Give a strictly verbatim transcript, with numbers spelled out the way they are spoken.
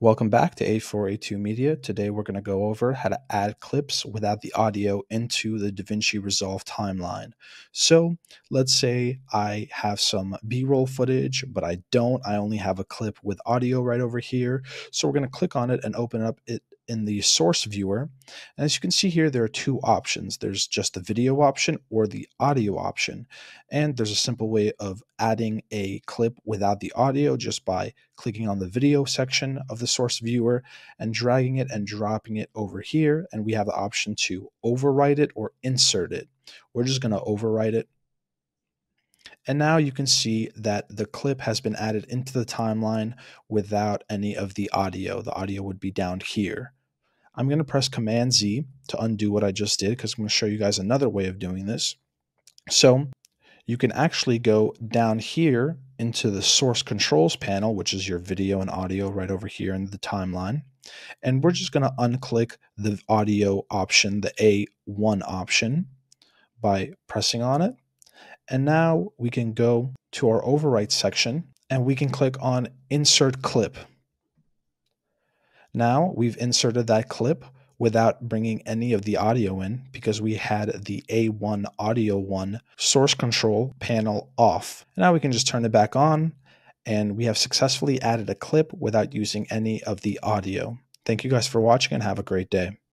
Welcome back to eight four eight two Media. Today we're going to go over how to add clips without the audio into the DaVinci Resolve timeline. So let's say I have some B-roll footage, but I don't. I only have a clip with audio right over here. So we're going to click on it and open up it in the source viewer. And as you can see here, there are two options. There's just the video option or the audio option. And there's a simple way of adding a clip without the audio just by clicking on the video section of the source viewer and dragging it and dropping it over here. And we have the option to overwrite it or insert it. We're just going to overwrite it. And now you can see that the clip has been added into the timeline without any of the audio. The audio would be down here. I'm going to press Command Z to undo what I just did because I'm going to show you guys another way of doing this. So you can actually go down here into the source controls panel, which is your video and audio right over here in the timeline. And we're just going to unclick the audio option, the A one option, by pressing on it. And now we can go to our overwrite section and we can click on Insert Clip. Now we've inserted that clip without bringing any of the audio in because we had the A one audio one source control panel off. Now we can just turn it back on and we have successfully added a clip without using any of the audio. Thank you guys for watching and have a great day.